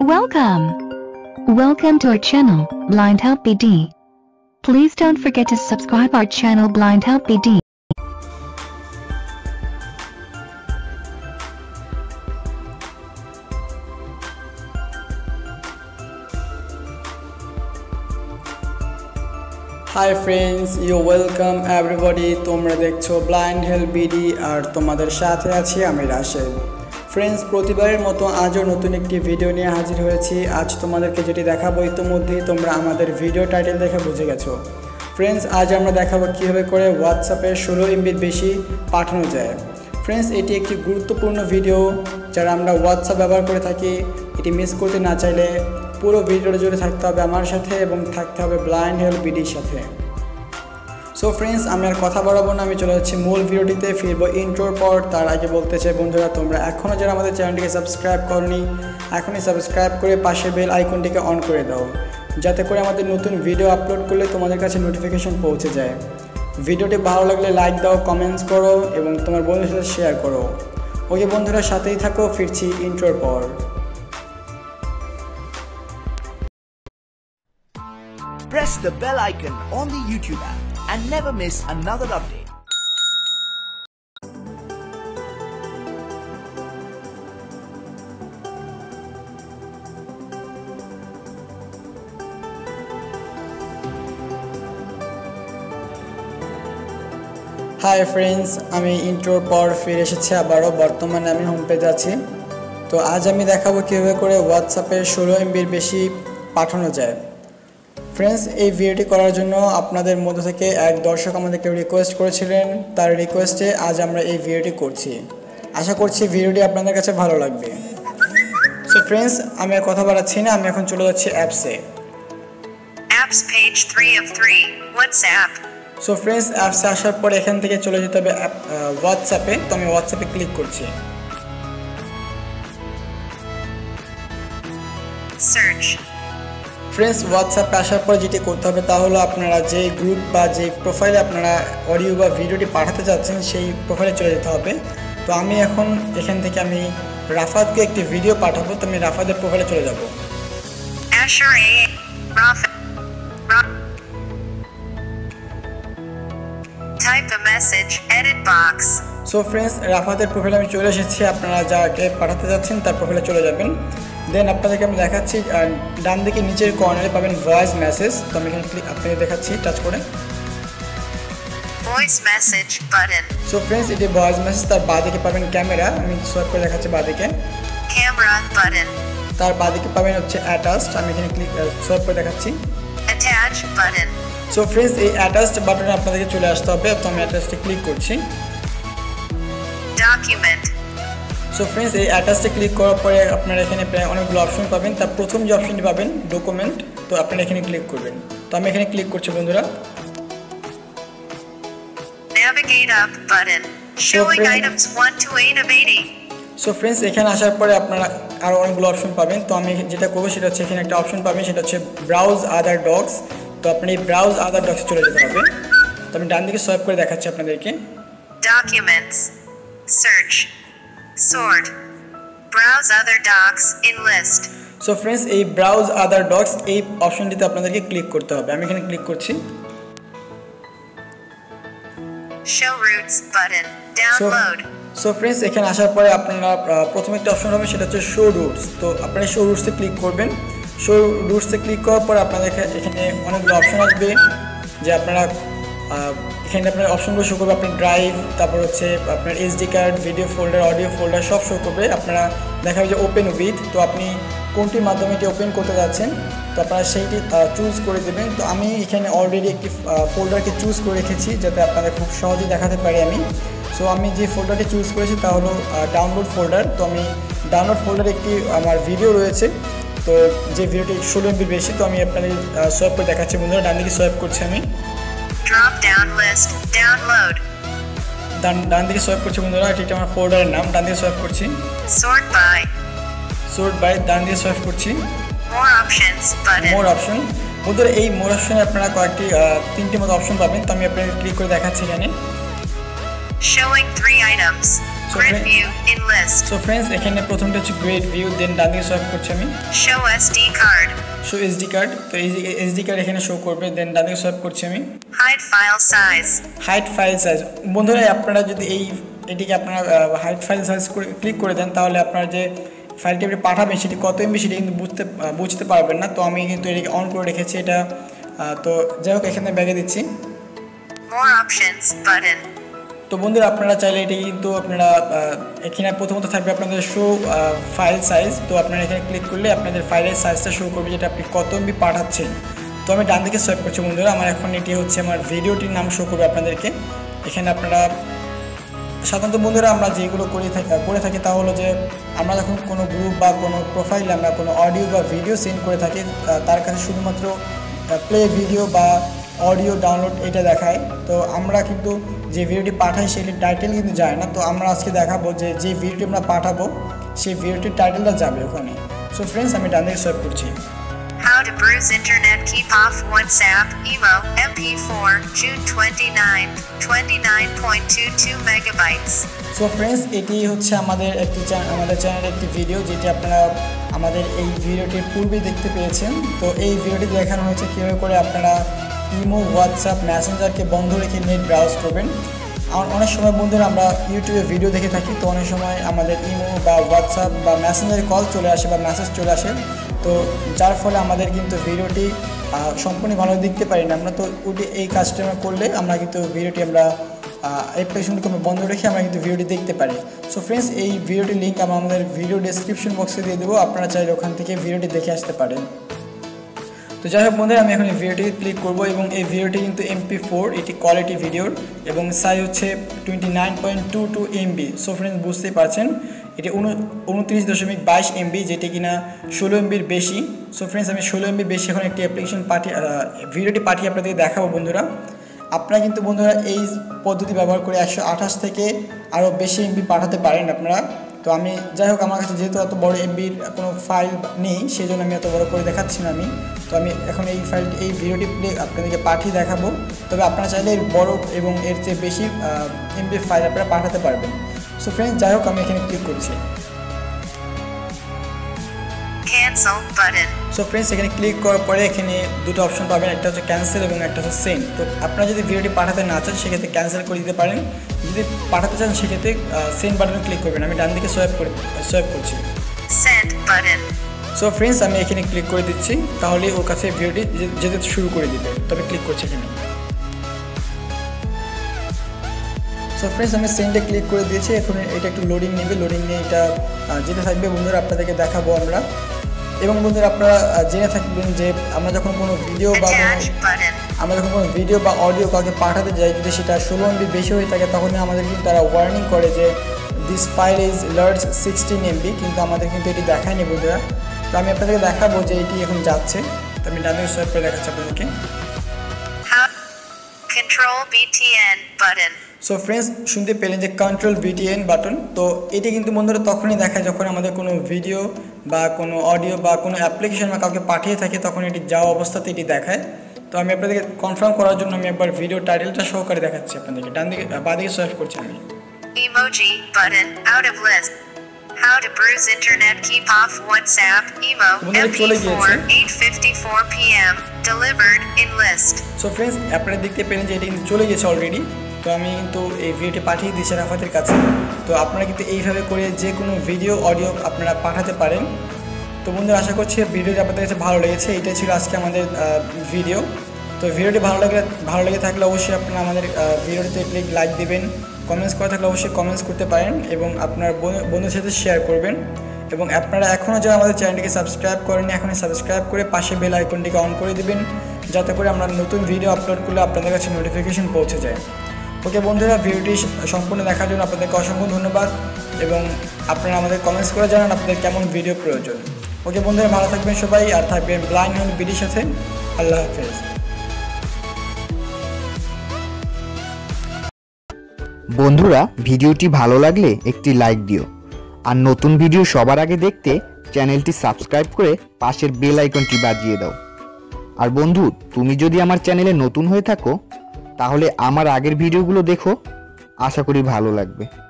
Welcome to our channel, Blind Help BD. Please don't forget to subscribe our channel, Blind Help BD. Hi friends, you welcome everybody. तुम्हारा देखो blind help BD और तुम्हारे साथ आछि आमि Rashel. Friends, प्रतिबारेर मतो आजो नतून एकटी भिडियो निये हाजिर होयेछि। आज तुम्हादेरके जेटी देखाबो इतिमध्ये तोमरा आमादेर भिडियो टाइटल देखे बुझे गेछो। फ्रेंड्स, आज आमरा देखाबो किभाबे करे व्हाट्सঅ্যাপে 16 एमबिर बेशी पाठानो जाय। फ्रेंड्स, एटी एकटी गुरुत्वपूर्ण भिडियो जारा आमरा व्हाट्सঅ্যাপ व्यवहार करे थाकि। एटी मिस करते ना चाइले पूरा भिडियो जुड़े थकते हैं हमारे साथ ब्लाइंड हेल्प बीडी साथे। सो फ्रेंड्स, हमें कथा बढ़ाबो ना, चले जाच्छी मूल भिडियोते। फिरबो इंट्रोर पर। तार आगे बोलते चाइ बंधुरा, तोमरा एखोनो जारा आमादेर चैनलटिके सबस्क्राइब करनी एखोनी सबस्क्राइब करे पाशे बेल आइकनटिके अन करे दाओ, जाते करे आमादेर नतून भिडियो आपलोड करले तोमादेर काछे नोटिफिकेशन पहुँचे जाए। भिडियोटी भालो लागले लाइक दाओ, कमेंट्स करो एबं तोमार बंधुदेर साथे शेयर करो। ओके बंधुरा, साथेई थाको, फिरछि इंट्रोर पर। Press the bell icon on the YouTube app and never miss another update. Hi friends, আমি ইন্ট্রোর পর ফিরে এসেছি আবারো। বর্তমানে আমি হোম পেজে আছি। তো আজ আমি দেখাবো কিভাবে করে WhatsApp-এ 16 MB-র বেশি পাঠানো যায়। फ्रेंड्स, ये भिडियोटी करार जोन्नो आपनादेर मध्य थेके एक दर्शक आमादेरके रिक्वेस्ट करेछिलेन। तार रिक्वेस्टे आज आमरा ये भिडियोटी करछि। आशा करछि भिडियोटी आपनादेर काछे भालो लागबे। सो फ्रेंड्स, आमि आर कथा बाड़ाच्छि ना, आमि एखन चले जाच्छि অ্যাপসে। Apps page 3 of 3 WhatsApp। So friends, অ্যাপসে आसार पर एखान थेके चले जेते होबे WhatsApp-এ। तो आमि WhatsApp-এ क्लिक करछि। সার্চ। फ्रेंड्स, व्हाट्सएप आसार पर जेटी करते हैं ता हलो आपनारा जे ग्रुप बा जे प्रोफाइले आपनारा अडियो बा भिडियोटी पाठाते जाच्छेन सेई प्रोफाइले चले जेते होबे। तो आमि एखन एखान थेके आमि রাফাতকে एकटी भिडियो पाठाबो। तो आमि রাফাতের प्रोफाइले चले যাব। Type the message edit box. So friends, রাফাতের प्रोफाइले आमि चले एसेछि। आपनारा जाके पाठाते जाচ্ছেন তার प्रोफाइले चले যাবেন। दें अपन के देखा डान दिखे नीचे कर्नारे पाबेन वॉइस मैसेज। तो क्लिक अपने देखा टाच कर voice message button. So friends, ये वॉइस मैसेज तार बादे के पाबेन कैमरा। आमी स्वाइप कर देखा बादे के कैमरा बटन। तार बादे के पाबेन होच्छे अटैच्ड। आमी एखाने क्लिक स्वाइप कर देखा अटैच बटन। सो फ्रेंड्स, ये अटैच्ड बटन आपनादेरके चले आसते होबे। तो आमी अटैच्ड क्लिक करछि। डॉक्यूमेंट। सो फ्रेंड्स, ये अटैच्ड क्लिक करार पर आपनारा एखाने प्राय अनेकगुलो अपशन पाबेन। तार प्रथम जे अपशनटी पाबेन डकुमेंट, तो आपनारा एखाने क्लिक करबेन। तो आमि एखाने क्लिक करछि बंधुरा। Navigate up button showing items 1 to 8 of 80। So friends, एखाने आसार पर आपनारा आरो अनेकगुलो अपशन पाबेन। तो आमि जेटा करब सेटा हच्छे एखाने एकटा अपशन पाबेन, सेटा हच्छे ब्राउज अदर डक्स। तो आपनि ब्राउज अदर डक्स चले जेते होबे। तो आमि डान दिके स्वाइप करे देखाচ্ছি আপনাদেরকে documents search sort browse other docs in list। so friends, ei browse other docs ei option dite apnaderke click korte hobe। ami ekhane click korchi। show routes button download। so friends, ekhane ashar pore apnara prothome ekta option hobe seta hocche show routes। to apnara show routes e click korben। show routes e click korar por apnader ekhane onekgulo option asbe je apnara এখানে আপনার অপশনগুলো show করবে। আপনার drive, তারপর হচ্ছে আপনার SD card, video folder, audio folder সব show করবে। আপনারা দেখাবে যে ওপেন উইথ। তো আপনি কোনটির মাধ্যমে এটি ওপেন করতে যাচ্ছেন তো আপনারা সেইটি চুজ করে দেবেন। তো আমি এখানে অলরেডি একটি ফোল্ডারকে চুজ করে রেখেছি যাতে আপনাদের খুব সহজেই দেখাতে পারি আমি। সো আমি যে ফোল্ডারটি চুজ করেছি তা হলো ডাউনলোড ফোল্ডার। তো আমি ডাউনলোড ফোল্ডারে একটি আমার ভিডিও রয়েছে, তো যে ভিডিওটি 16 MB বেশি। তো আমি আপনাদের সোয়াইপ করে দেখাচ্ছি বন্ধুরা। ডান দিকে সোয়াইপ করছি আমি। drop down list download। ডান দিকে সোয়াইপ করছি বন্ধুরা। এটা আমার ফোল্ডারের নাম। ডান দিকে সোয়াইপ করছি। sort by ডান দিকে সোয়াইপ করছি। more options button। more option বন্ধুরা, এই more option আপনারা কয়েকটি তিনটি মত অপশন পাবেন। তো আমি আপনাদের ক্লিক করে দেখাচ্ছি এখানে showing 3 items। So friends, এখানে প্রথমটা হচ্ছে গ্রেড ভিউ, দেন ডান দিকে সোয়াইপ করছি আমি show SD card, show SD card. তো এই এসডি কার্ড এখানে শো করবে, দেন ডান দিকে সোয়াইপ করছি আমি hide file size, hide file size. বন্ধুরা আপনারা যদি এই এটিকে আপনারা হাইড ফাইল সাইজ করে ক্লিক করে দেন তাহলে আপনারা যে ফাইলটি আপনি পাঠাবেন সেটি কত এমবি সেটি কিন্তু বুঝতে পারবেন না। তো আমি কিন্তু এটিকে অন করে রেখেছি এটা। তো যাই হোক এখানে ব্যাগে দিচ্ছি মোর অপশনস বাটন। তো বন্ধুরা আপনারা চাইলে এটি কিন্তু আপনারা এখানে প্রথমত থাকবে আপনাদের শো ফাইল সাইজ। তো আপনারা এখানে ক্লিক করলে আপনাদের ফাইলের সাইজটা শো করবে যেটা আপনি কত এমবি পাঠাচ্ছেন। তো আমি ডান দিকে সোয়াইপ করছি বন্ধুরা, আমার এখন এটি হচ্ছে আমার ভিডিওটির নাম শো করবে আপনাদেরকে। এখানে আপনারা সাধারণত বন্ধুরা আমরা যেগুলো করে থাকি তা হলো যে আমরা যখন কোনো গ্রুপ বা কোনো প্রোফাইলে আমরা কোনো অডিও বা ভিডিও সেন্ড করে থাকি তার কাছে শুধুমাত্র প্লে ভিডিও বা অডিও ডাউনলোড এটা দেখায়। তো আমরা কিন্তু যে ভিডিওটি পাঠাই সেটির টাইটেল কিন্তু যায় না। তো আমরা আজকে দেখাবো যে যে ভিডিওটি আমরা পাঠাবো সেই ভিডিওটির টাইটেলটা যাবে ওখানে। সো ফ্রেন্ডস আমি ডান দিকে সোয়াইপ করছি How to Bruise Internet Keep Off WhatsApp Emo MP4 June 29 29.22 megabytes। So friends, এটি হচ্ছে আমাদের চ্যানেলের একটি ভিডিও যেটি আপনারা আমাদের এই ভিডিওটির পূর্বেই দেখতে পেয়েছেন। তো এই ভিডিওটি দেখানো হয়েছে কিভাবে করে আপনারা ইমো হোয়াটসঅ্যাপ মেসেঞ্জারকে বন্ধ রেখে নেট ব্রাউজ করবেন। আর অনেক সময় বন্ধুরা আমরা ইউটিউবে ভিডিও দেখে থাকি, তো অনেক সময় আমাদের ইমো বা হোয়াটসঅ্যাপ বা মেসেঞ্জারে কল চলে আসে বা মেসেজ চলে আসে, তো যার ফলে আমাদের কিন্তু ভিডিওটি সম্পূর্ণ ভালো দেখতে পারি না আমরা। তো ওটি এই কাজটা আমরা করলে আমরা কিন্তু ভিডিওটি আমরা অ্যাপ্লিকেশনটি আমরা বন্ধ রেখে আমরা কিন্তু ভিডিওটি দেখতে পারি। সো ফ্রেন্ডস এই ভিডিওটির লিঙ্ক আমরা আমাদের ভিডিও ডেসক্রিপশন বক্সে দিয়ে দেবো, আপনারা চাইলে ওখান থেকে ভিডিওটি দেখে আসতে পারেন। তো যাই হোক বন্ধুরা আমি এখন এই ভিডিওটিকে ক্লিক করবো এবং এই ভিডিওটি কিন্তু MP4 এটি কোয়ালিটি ভিডিওর এবং সাইজ হচ্ছে 29.22 MB। সো ফ্রেন্ডস বুঝতেই পারছেন এটি 29.22 MB যেটি কিনা 16 MBর বেশি। সো ফ্রেন্ডস আমি 16 MB বেশি এখন একটি অ্যাপ্লিকেশন ভিডিওটি পাঠিয়ে আপনাদেরকে দেখাবো বন্ধুরা। আপনারা কিন্তু বন্ধুরা এই পদ্ধতি ব্যবহার করে 128 থেকে আরও বেশি MB পাঠাতে পারেন আপনারা। তো আমি যাই হোক আমার কাছে যেহেতু এত বড় MBর কোনো ফাইল নেই সেই জন্য আমি এত বড় করে দেখাচ্ছি না আমি। তো আমি এখন এই ফাইলটি এই ভিডিওটি আপনাদেরকে পাঠিয়ে দেখাবো, তবে আপনারা চাইলে এর বড় এবং এর চেয়ে বেশি MBর ফাইল আপনারা পাঠাতে পারবেন। সো ফ্রেন্ডস যাই হোক আমি এখানে ক্লিক করছি ক্যান্সেল বাটন। সো ফ্রেন্ডস এখানে ক্লিক করার পরে এখানে দুটো অপশন পাবেন, একটা হচ্ছে ক্যান্সেল এবং একটা হচ্ছে সেন্ড। তো আপনারা যদি ভিডিওটি পাঠাতে না চান সেক্ষেত্রে ক্যান্সেল করে দিতে পারেন, যদি পাঠাতে চান সেক্ষেত্রে সেন্ড বাটনে ক্লিক করবেন। আমি ডান দিকে সোয়াইপ করছি সেন্ড বাটন। সো ফ্রেন্ডস আমি এখানে ক্লিক করে দিচ্ছি, তাহলে ওর কাছে ভিডিওটি যেতে শুরু করে দিবে। তবে ক্লিক করছি এখানে। সো ফ্রেন্ডস আমি সেন্ডে ক্লিক করে দিয়েছি, এখন এটা একটু লোডিং নেবে, লোডিং নিয়ে এটা যেতে থাকবে বন্ধুরা, আপনাদেরকে দেখাবো আমরা। এবং বন্ধুরা আপনারা জেনে থাকবেন যে আমরা যখন কোনো ভিডিও বা অডিও কাউকে পাঠাতে যাই যদি সেটা 16 MB বেশি হয়ে থাকে তখন আমাদের কিন্তু তারা ওয়ার্নিং করে যে this file is large 16 MB, কিন্তু আমাদের কিন্তু এটি দেখায়নি বন্ধুরা। তো আমি আপনাদেরকে দেখাবো যে এটি এখন যাচ্ছে। তো আমি ডান দিকে সোয়াইপ করে দেখাচ্ছি আপনাদেরকে control BTN button. So friends শুনতে পেলেন যে কন্ট্রোল BTN বাটন। তো এটি কিন্তু বন্ধুরা তখনই দেখায় যখন আমাদের কোনো ভিডিও বা কোনো অডিও বা কোনো অ্যাপ্লিকেশন বা কাউকে পাঠিয়ে থাকে তখন এটি যাওয়া অবস্থাতে এটি দেখায়। তো আমি আপনাদেরকে কনফার্ম করার জন্য আমি একবার ভিডিও টাইটেলটা সহকারে দেখাচ্ছি আপনাদেরকে। ডান দিকে বাদিকে সোয়াইপ করছি আমি emoji button out of list How to Bruise Internet Keep Off WhatsApp Emo MP4 8:54 PM Delivered in List। So friends আপনারা দেখতে পেলেন যে এটি চলে গেছে অলরেডি। তো আমি কিন্তু এই ভিডিওটি পাঠিয়ে দিয়েছি রাফাতের কাছে। তো আপনারা কিন্তু এইভাবে করে যে কোনো ভিডিও অডিও আপনারা পাঠাতে পারেন। তো বন্ধুরা আশা করছি ভিডিওটি আপনাদের কাছে ভালো লেগেছে। এটাই ছিল আজকে আমাদের ভিডিও। তো ভিডিওটি ভালো লেগে থাকলে অবশ্যই আপনারা আমাদের ভিডিওটিতে ক্লিক লাইক দেবেন, কমেন্টস করা থাকলে অবশ্যই কমেন্টস করতে পারেন এবং আপনার বন্ধুর সাথে শেয়ার করবেন। এবং আপনারা এখনও যারা আমাদের চ্যানেলটিকে সাবস্ক্রাইব করেননি এখনই সাবস্ক্রাইব করে পাশে বেল আইকনটিকে অন করে দেবেন যাতে করে আমরা নতুন ভিডিও আপলোড করলে আপনাদের কাছে নোটিফিকেশন পৌঁছে যায়। ওকে বন্ধুরা, ভিডিওটি সম্পূর্ণ দেখার জন্য আপনাদেরকে অসংখ্য ধন্যবাদ এবং আপনারা আমাদের কমেন্টস করে জানান আপনাদের কেমন ভিডিও প্রয়োজন। ওকে বন্ধুরা, ভালো থাকবেন সবাই আর থাকবেন ব্লাইন্ড হেল্প BDর সাথে। আল্লাহ হাফেজ। বন্ধুরা ভিডিওটি ভালো লাগলে একটি লাইক দিও আর নতুন ভিডিও সবার আগে দেখতে চ্যানেলটি সাবস্ক্রাইব করে পাশের বেল আইকনটি বাজিয়ে দাও। আর বন্ধু তুমি যদি আমার চ্যানেলে নতুন হয়ে থাকো তাহলে আমার আগের ভিডিওগুলো দেখো, আশা করি ভালো লাগবে।